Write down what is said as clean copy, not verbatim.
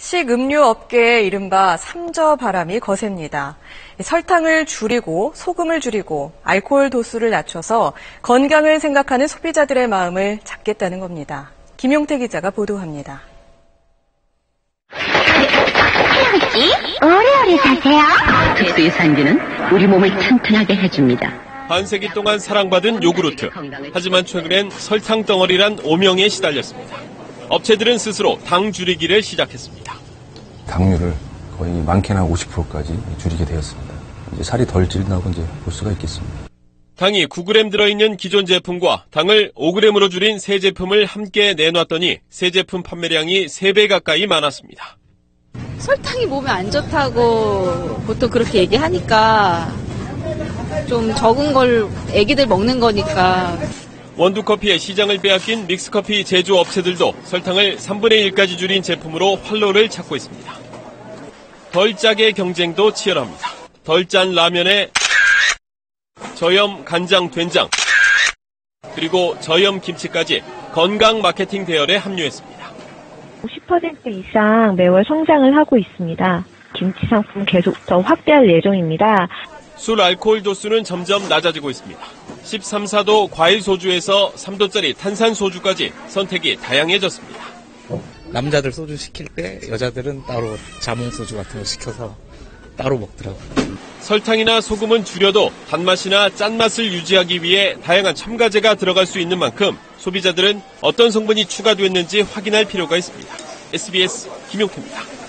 식음료 업계의 이른바 삼저 바람이 거셉니다. 설탕을 줄이고 소금을 줄이고 알코올 도수를 낮춰서 건강을 생각하는 소비자들의 마음을 잡겠다는 겁니다. 김용태 기자가 보도합니다. 태양씨, 오래오래 사세요. 특수의 산지는 우리 몸을 튼튼하게 해줍니다. 반세기 동안 사랑받은 요구르트. 하지만 최근엔 설탕 덩어리란 오명에 시달렸습니다. 업체들은 스스로 당 줄이기를 시작했습니다. 당류를 거의 많게는 50%까지 줄이게 되었습니다. 이제 살이 덜 찌른다고 이제 볼 수가 있겠습니다. 당이 9g 들어있는 기존 제품과 당을 5g으로 줄인 새 제품을 함께 내놨더니 새 제품 판매량이 3배 가까이 많았습니다. 설탕이 몸에 안 좋다고 보통 그렇게 얘기하니까 좀 적은 걸 애기들 먹는 거니까. 원두커피의 시장을 빼앗긴 믹스커피 제조업체들도 설탕을 3분의 1까지 줄인 제품으로 활로를 찾고 있습니다. 덜 짜게 경쟁도 치열합니다. 덜 짠 라면에 저염 간장 된장 그리고 저염 김치까지 건강 마케팅 대열에 합류했습니다. 10% 이상 매월 성장을 하고 있습니다. 김치 상품 계속 더 확대할 예정입니다. 술 알코올 도수는 점점 낮아지고 있습니다. 13,4도 과일 소주에서 3도짜리 탄산 소주까지 선택이 다양해졌습니다. 남자들 소주 시킬 때 여자들은 따로 자몽 소주 같은 거 시켜서 따로 먹더라고요. 설탕이나 소금은 줄여도 단맛이나 짠맛을 유지하기 위해 다양한 첨가제가 들어갈 수 있는 만큼 소비자들은 어떤 성분이 추가됐는지 확인할 필요가 있습니다. SBS 김용태입니다.